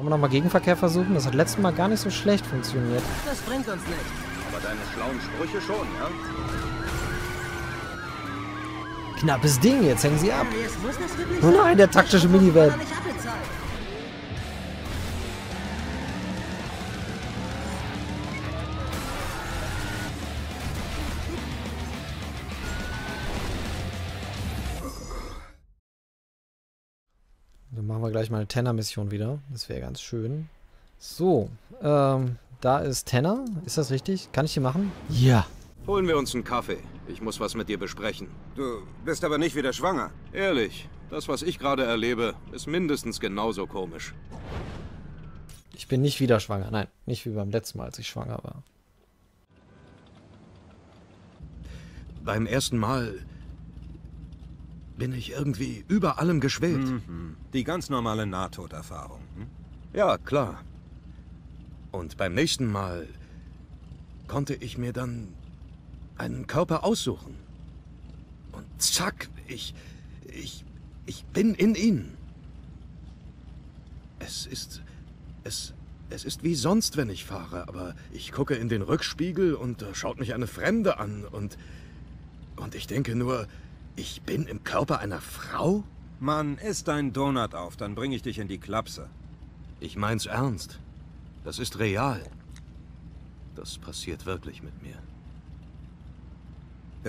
Wollen wir nochmal Gegenverkehr versuchen? Das hat letztes Mal gar nicht so schlecht funktioniert. Das bringt uns nicht. Aber deine schlauen Sprüche schon, ja? Knappes Ding, jetzt hängen sie ab. Oh nein, der taktische Minivan. Gleich mal eine Tenner-Mission wieder. Das wäre ganz schön. So, da ist Tenner. Ist das richtig? Kann ich die machen? Ja. Holen wir uns einen Kaffee. Ich muss was mit dir besprechen. Du bist aber nicht wieder schwanger. Ehrlich, das, was ich gerade erlebe, ist mindestens genauso komisch. Ich bin nicht wieder schwanger. Nein, nicht wie beim letzten Mal, als ich schwanger war. Beim ersten Mal bin ich irgendwie über allem geschwebt. Mhm. Die ganz normale Nahtoderfahrung. Hm? Ja, klar. Und beim nächsten Mal konnte ich mir dann einen Körper aussuchen. Und zack, ich bin in ihn. Es ist wie sonst, wenn ich fahre, aber ich gucke in den Rückspiegel und da schaut mich eine Fremde an und ich denke nur, ich bin im Körper einer Frau? Mann, isst deinen Donut auf, dann bringe ich dich in die Klapse. Ich mein's ernst. Das ist real. Das passiert wirklich mit mir.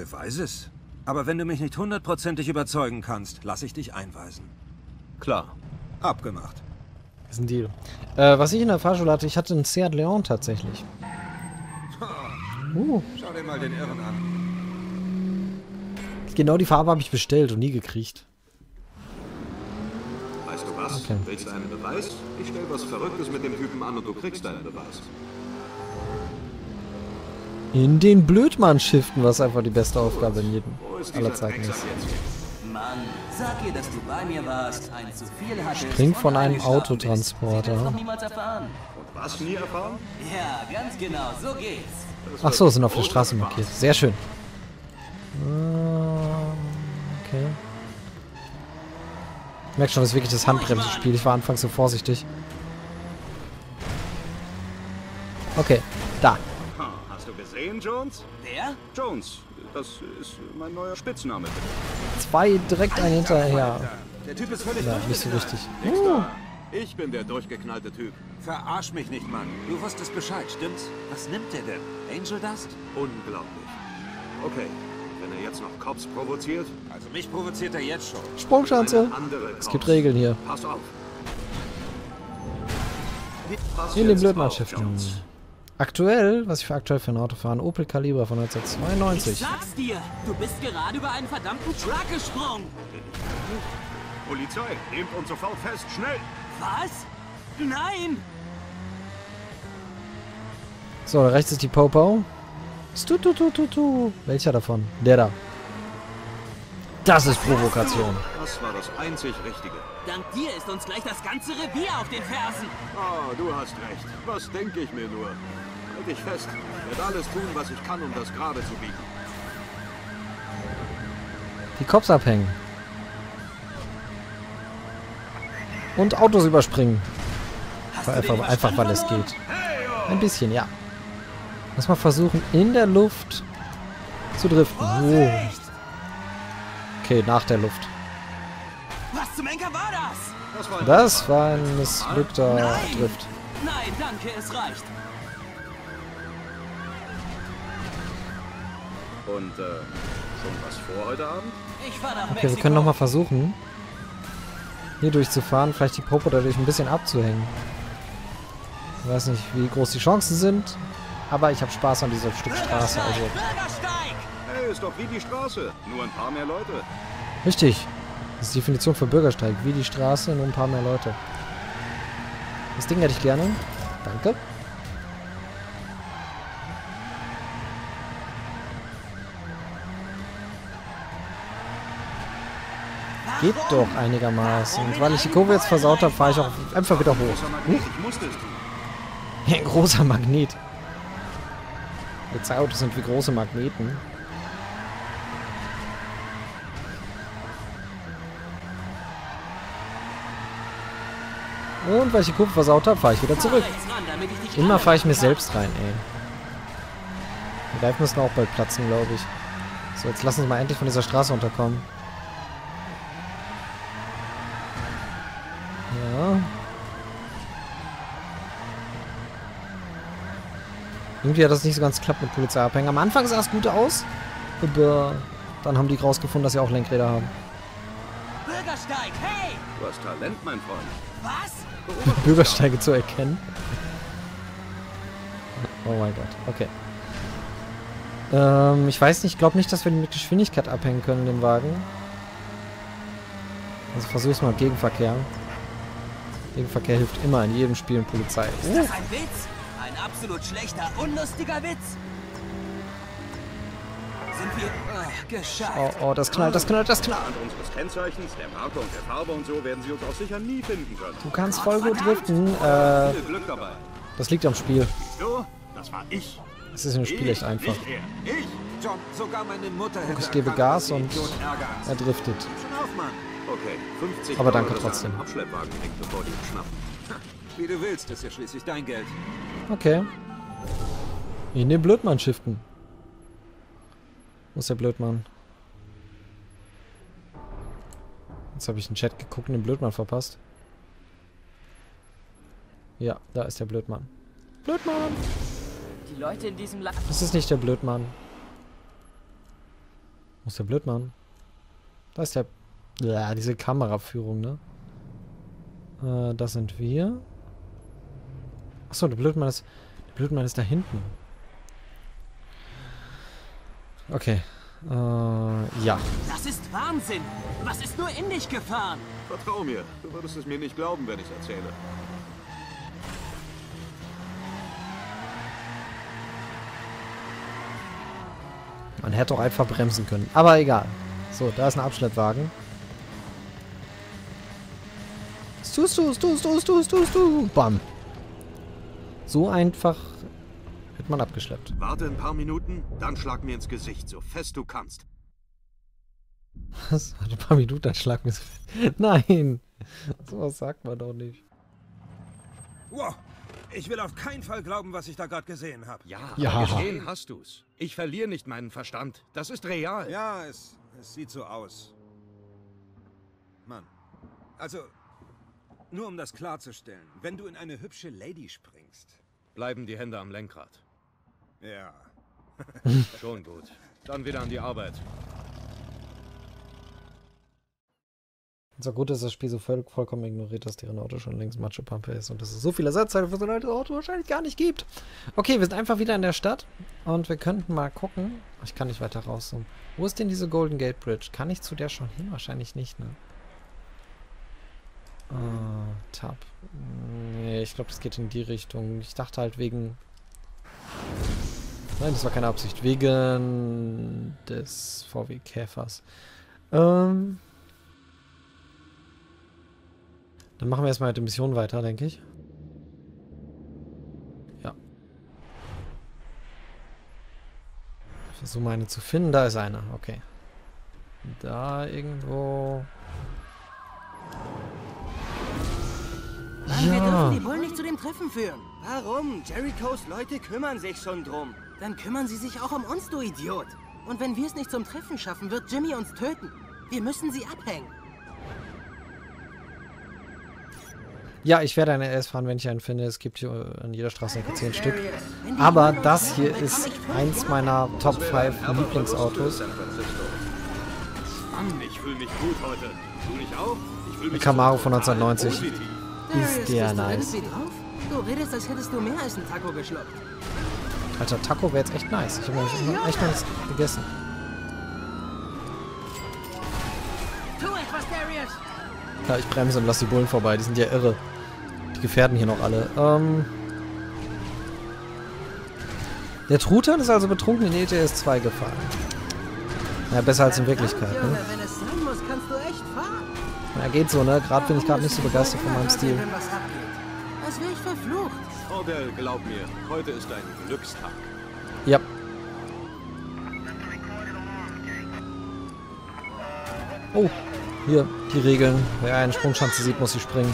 Ich weiß es. Aber wenn du mich nicht hundertprozentig überzeugen kannst, lasse ich dich einweisen. Klar. Abgemacht. Das ist ein Deal. Was ich in der Fahrschule hatte, ich hatte einen Seat Leon tatsächlich. Schau dir mal den Irren an. Genau die Farbe habe ich bestellt und nie gekriegt. Weißt du was? Okay. Willst du einen Beweis? Ich stelle was Verrücktes mit dem Typen an und du kriegst einen Beweis. In den Blödmann-Shiften, was einfach die beste Aufgabe in jedem aller Zeiten ist. Mann, sag ihr, dass du bei mir warst. Ein zu viel hattest. Spring von einem Autotransporter. Sie noch niemals erfahren. Und was, nie erfahren? Ja, ganz genau, so geht's. Ach so, sind auf der Straße markiert. Sehr schön. Okay. Ich merke schon, das ist wirklich das Handbremsenspiel. Ich war anfangs so vorsichtig. Okay, da. Hast du gesehen, Jones? Wer? Jones, das ist mein neuer Spitzname. Zwei direkt ein hinterher. Der Typ ist völlig durchgeknallt. Nicht so richtig. Ich bin der durchgeknallte Typ. Verarsch mich nicht, Mann. Du wusstest Bescheid, stimmt's? Was nimmt der denn? Angel Dust? Unglaublich. Okay. Wenn er jetzt noch Cops provoziert? Also mich provoziert er jetzt schon. Sprungschanze. Es gibt Regeln hier. Pass auf. In den Blödmann-Schiften. Aktuell, was ich für ein Auto fahre, ein Opel Calibra von 1992. Ich sag's dir, du bist gerade über einen verdammten Truck gesprungen. Polizei, nehmt uns sofort fest, schnell. Was? Nein! So, da rechts ist die Popo. Stu. Welcher davon? Der da. Das ist Provokation. Das war das einzig Richtige. Dank dir ist uns gleich das ganze Revier auf den Fersen. Oh, du hast recht. Was denke ich mir nur? Halt dich fest. Ich werde alles tun, was ich kann, um das gerade zu biegen. Die Cops abhängen. Und Autos überspringen. Einfach weil es geht. Ein bisschen, ja. Lass mal versuchen, in der Luft zu driften. Wow. Okay, nach der Luft. Was zum Henker war das? Das war ein missglückter Drift. Nein, danke, es reicht. Und schon was vor heute Abend? Ich war nach Mexiko. Okay, wir können nochmal versuchen, hier durchzufahren, vielleicht die Popo dadurch ein bisschen abzuhängen. Ich weiß nicht, wie groß die Chancen sind. Aber ich habe Spaß an dieser Stück Straße. Also. Hey, ist doch wie die Straße, nur ein paar mehr Leute. Richtig. Das ist die Definition für Bürgersteig. Wie die Straße, nur ein paar mehr Leute. Das Ding hätte ich gerne. Danke. Geht doch einigermaßen. Und weil ich die Kurve jetzt versaut habe, fahre ich auch einfach wieder hoch. Ein großer Magnet. Jetzt Autos sind wie große Magneten. Und weil ich die Kurve versaut habe, fahre ich wieder zurück. Immer fahre ich mir selbst rein, ey. Die Reifen müssen auch bald platzen, glaube ich. So, jetzt lassen uns mal endlich von dieser Straße runterkommen. Ja. Irgendwie hat das nicht so ganz geklappt mit Polizeiabhängen. Am Anfang sah es gut aus, aber dann haben die rausgefunden, dass sie auch Lenkräder haben. Bürgersteig, hey! Du hast Talent, mein Freund. Was? Bürgersteige zu erkennen. Oh mein Gott, okay. Ich weiß nicht, ich glaube nicht, dass wir den mit Geschwindigkeit abhängen können, den Wagen. Also versuch's mal im Gegenverkehr. Gegenverkehr hilft immer in jedem Spiel in Polizei. Ist das ein Witz? Ein absolut schlechter, unlustiger Witz! Sind wir... geschafft! Oh, das knallt! Anhand unseres Kennzeichens, der Marke und der Farbe und so werden sie uns auch sicher nie finden können. Du kannst voll gut driften, viel Glück dabei. Das liegt am Spiel. Du? Das war ich. Es ist im Spiel echt einfach. Ich gebe Gas und er driftet. Aber danke trotzdem. Okay. In den Blödmann shiften. Wo ist der Blödmann? Jetzt habe ich den Chat geguckt und den Blödmann verpasst. Ja, da ist der Blödmann. Blödmann! Die Leute in diesem Land. Das ist nicht der Blödmann. Wo ist der Blödmann? Da ist der... Ja, diese Kameraführung, ne? Da sind wir. Achso, der Blödmann ist... Der Blödmann ist da hinten. Okay. Ja. Das ist Wahnsinn! Was ist nur in dich gefahren? Vertrau mir, du würdest es mir nicht glauben, wenn ich es erzähle. Man hätte auch einfach bremsen können. Aber egal. So, da ist ein Abschleppwagen. Bam. So einfach wird man abgeschleppt. Warte ein paar Minuten, dann schlag mir ins Gesicht, so fest du kannst. Was? Warte ein paar Minuten, dann schlag mir ins Gesicht. Nein. Sowas sagt man doch nicht. Wow. Ich will auf keinen Fall glauben, was ich da gerade gesehen habe. Ja. Gesehen hast du's. Ich verliere nicht meinen Verstand. Das ist real. Ja, es sieht so aus. Mann. Also, nur um das klarzustellen. Wenn du in eine hübsche Lady springst... Bleiben die Hände am Lenkrad. Ja. Schon gut. Dann wieder an die Arbeit. So gut, dass das Spiel so vollkommen ignoriert, dass deren Auto schon längst Matschepampe ist und dass es so viele Ersatzteile für so ein altes Auto wahrscheinlich gar nicht gibt. Okay, wir sind einfach wieder in der Stadt und wir könnten mal gucken. Ich kann nicht weiter rauszoomen. Wo ist denn diese Golden Gate Bridge? Kann ich zu der schon hin? Wahrscheinlich nicht, ne? Tab. Nee, ich glaube, das geht in die Richtung. Ich dachte halt wegen... Nein, das war keine Absicht. Wegen des VW-Käfers. Dann machen wir erstmal mit der Mission weiter, denke ich. Ja. Ich versuche mal eine zu finden. Da ist einer. Okay. Da irgendwo. Ja. Wir dürfen die Bullen nicht zu dem Treffen führen. Warum? Jerichos Leute kümmern sich schon drum. Dann kümmern sie sich auch um uns, du Idiot. Und wenn wir es nicht zum Treffen schaffen, wird Jimmy uns töten. Wir müssen sie abhängen. Ja, ich werde einen RS fahren, wenn ich einen finde. Es gibt hier an jeder Straße 10 Stück. Aber das hier ist eins meiner Top 5 Lieblingsautos. Der Camaro von 1990. Ist der nice. Alter, Taco wäre jetzt echt nice. Ich habe noch echt nice gegessen. Ja, ich bremse und lasse die Bullen vorbei. Die sind ja irre. Die gefährden hier noch alle. Der Truthahn ist also betrunken in ETS 2 gefahren. Ja, besser als in Wirklichkeit, ne? Na, geht so, ne? Gerade bin ich gerade nicht so begeistert von meinem Stil. Das wäre ich verflucht. Odell, glaub mir, heute ist ein Glückstag. Ja. Oh. Hier, die Regeln. Wer einen Sprungschanze sieht, muss sie springen.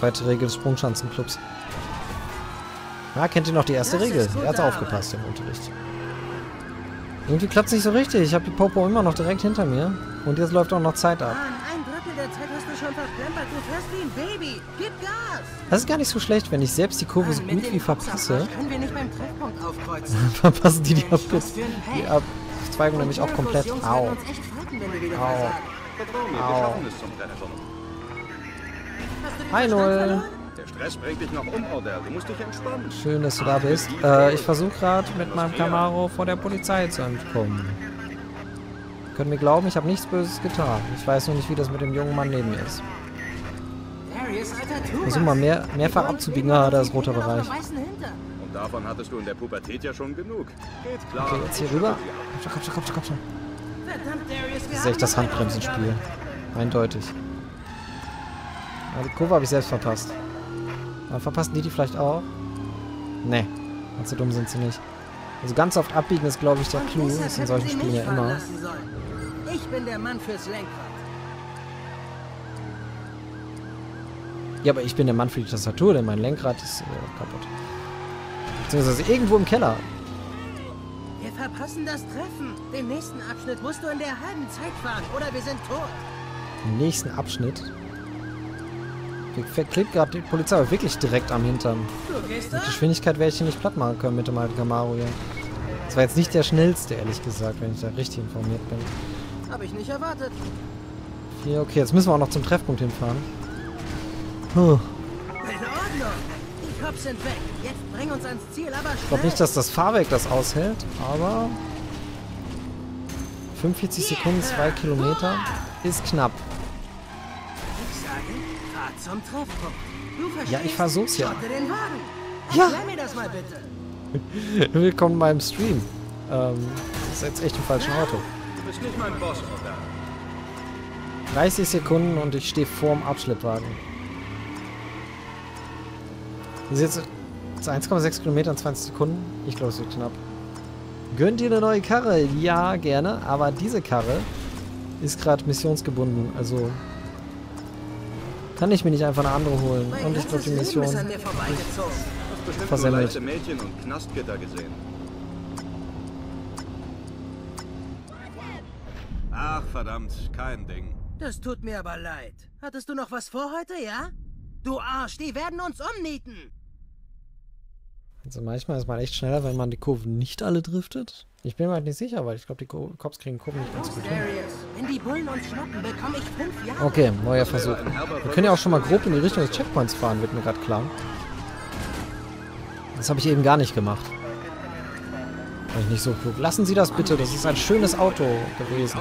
Zweite Regel des Sprungschanzenclubs. Na, kennt ihr noch die erste Regel? Er hat aufgepasst im Unterricht. Irgendwie klappt es nicht so richtig. Ich habe die Popo immer noch direkt hinter mir. Und jetzt läuft auch noch Zeit ab. Das ist gar nicht so schlecht, wenn ich selbst die Kurve so gut wie verpasse. Verpassen die die Abzweigung nämlich auch komplett. Au. Au. Au. 1-0. Der Stress bringt dich noch um, Odell. Du musst dich entspannen. Schön, dass du da bist. Ich versuche gerade mit meinem Camaro vor der Polizei zu entkommen. Können mir glauben, ich habe nichts Böses getan. Ich weiß nur nicht, wie das mit dem jungen Mann neben mir ist. Versuch mal mehrfach abzubiegen. Ah, da ist roter Bereich. Und davon hattest du in der Pubertät ja schon genug. Geht klar. Okay, jetzt hier rüber. Komm schon, komm schon, komm schon. Das ist echt das Handbremsenspiel. Eindeutig. Aber die Kurve habe ich selbst verpasst. Aber verpassen die vielleicht auch? Nee, ganz so dumm sind sie nicht. Also ganz oft abbiegen ist, glaube ich, der Clou. Ist in solchen Spielen ja immer. Ich bin der Mann fürs Lenkrad. Ja, aber ich bin der Mann für die Tastatur, denn mein Lenkrad ist kaputt. Beziehungsweise irgendwo im Keller. Wir verpassen das Treffen. Den nächsten Abschnitt musst du in der halben Zeit fahren, oder wir sind tot. Den nächsten Abschnitt? Ich verklebt gerade die Polizei, aber wirklich direkt am Hintern. Mit Geschwindigkeit werde ich hier nicht platt machen können mit dem alten Camaro hier. Das war jetzt nicht der schnellste, ehrlich gesagt, wenn ich da richtig informiert bin. Habe ich nicht erwartet. Hier, okay, jetzt müssen wir auch noch zum Treffpunkt hinfahren. Huh. Ich glaube nicht, dass das Fahrwerk das aushält, aber 45 Sekunden, 2 Kilometer ist knapp. Zum Treffpunkt. Ja, ich versuch's ja. Ja! Willkommen beim Stream. Das ist jetzt echt im falschen Auto. 30 Sekunden und ich stehe vorm Abschleppwagen. Das ist jetzt 1,6 Kilometer in 20 Sekunden. Ich glaube, es wird knapp. Gönnt ihr eine neue Karre? Ja, gerne. Aber diese Karre ist gerade missionsgebunden. Also kann ich mir nicht einfach eine andere holen. Und ich glaube, die Mission ist versemmelt. Ach, verdammt, kein Ding. Das tut mir aber leid. Hattest du noch was vor heute, ja? Du Arsch, die werden uns umnieten. Also manchmal ist man echt schneller, wenn man die Kurven nicht alle driftet. Ich bin mir halt nicht sicher, weil ich glaube, die Cops kriegen Kurven nicht ganz gut hin. Wenn die Bullen uns schnappen, bekomme ich 5 Jahre. Okay, neuer Versuch. Wir können ja auch schon mal grob in die Richtung des Checkpoints fahren, wird mir gerade klar. Das habe ich eben gar nicht gemacht. War ich nicht so klug. Lassen Sie das bitte, das ist ein schönes Auto gewesen.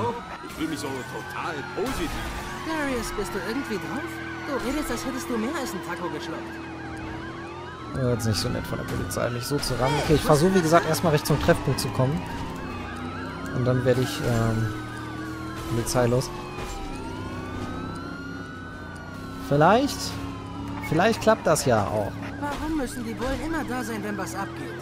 Ich fühle mich so total positiv. Darius, bist du irgendwie drauf? Du redest, als hättest du mehr als einen Taco geschluckt. Jetzt nicht so nett von der Polizei, mich so zu rammen. Okay, ich versuche, wie gesagt, erstmal recht zum Treffpunkt zu kommen. Und dann werde ich polizeilos. Vielleicht klappt das ja auch. Warum müssen die Bullen immer da sein, wenn was abgeht?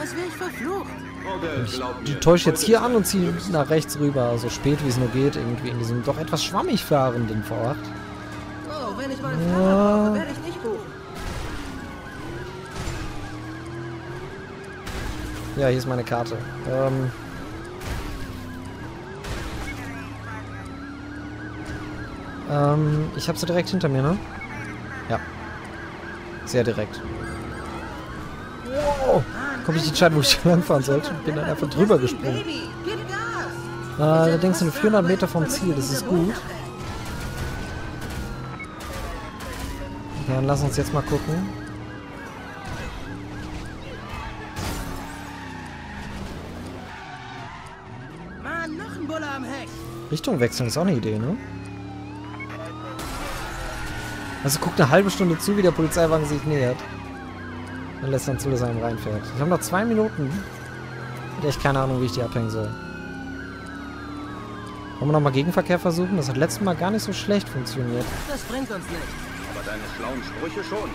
Das wäre ich verflucht. Ich täusche jetzt hier an und ziehe nach rechts rüber, so spät wie es nur geht, irgendwie in diesem doch etwas schwammig fahrenden V8. Oh, wenn ich mal einen Fahrer brauche, werde ich nicht buchen. Ja, hier ist meine Karte. Ich habe sie direkt hinter mir, ne? Ja. Sehr direkt. Wow! Komme ich nicht entscheiden, wo ich langfahren sollte? Bin dann einfach drüber gesprungen. Allerdings sind 400 Meter vom Ziel, das ist gut. Dann lass uns jetzt mal gucken. Richtung wechseln ist auch eine Idee, ne? Also guckt eine halbe Stunde zu, wie der Polizeiwagen sich nähert. Und lässt dann zu, dass er einem reinfährt. Ich habe noch 2 Minuten. Ich habe echt keine Ahnung, wie ich die abhängen soll. Wollen wir nochmal Gegenverkehr versuchen? Das hat letztes Mal gar nicht so schlecht funktioniert. Das bringt uns nicht. Aber deine schlauen Sprüche schon,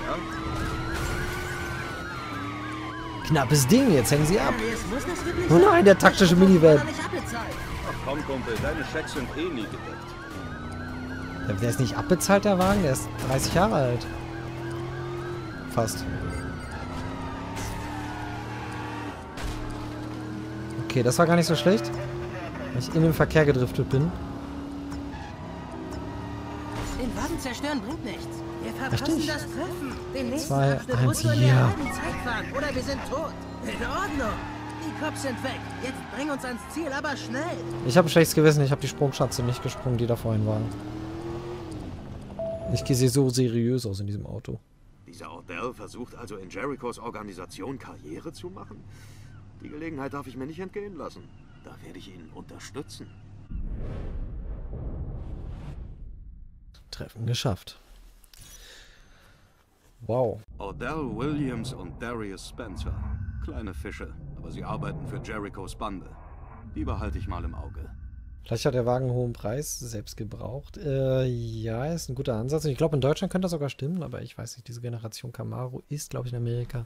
ja? Knappes Ding, jetzt hängen sie ab. Oh nein, der taktische Minivan. Komm, Kumpel, deine Schecks sind eh nie gedeckt. Der ist nicht abbezahlt, der Wagen, der ist 30 Jahre alt. Fast. Okay, das war gar nicht so schlecht, weil ich in den Verkehr gedriftet bin. Den Wagen zerstören bringt nichts. Wir verpassen richtig das Treffen. Den nächsten Abschnitt muss nur in der halben Zeit fahren, oder wir sind tot. In Ordnung. Die Cops sind weg. Jetzt bring uns ans Ziel, aber schnell. Ich habe ein schlechtes Gewissen. Ich habe die Sprungschanze nicht gesprungen, die da vorhin waren. Ich sehe so seriös aus in diesem Auto. Dieser Odell versucht also in Jerichos Organisation Karriere zu machen? Die Gelegenheit darf ich mir nicht entgehen lassen. Da werde ich ihn unterstützen. Treffen geschafft. Wow. Odell Williams und Darius Spencer. Kleine Fische, aber sie arbeiten für Jerichos Bande. Die behalte ich mal im Auge. Vielleicht hat der Wagen einen hohen Preis, selbst gebraucht. Ja, ist ein guter Ansatz. Ich glaube, in Deutschland könnte das sogar stimmen, aber ich weiß nicht, diese Generation Camaro ist, glaube ich, in Amerika.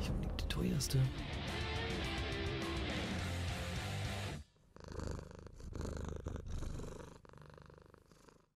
Ich habe nicht die teuerste.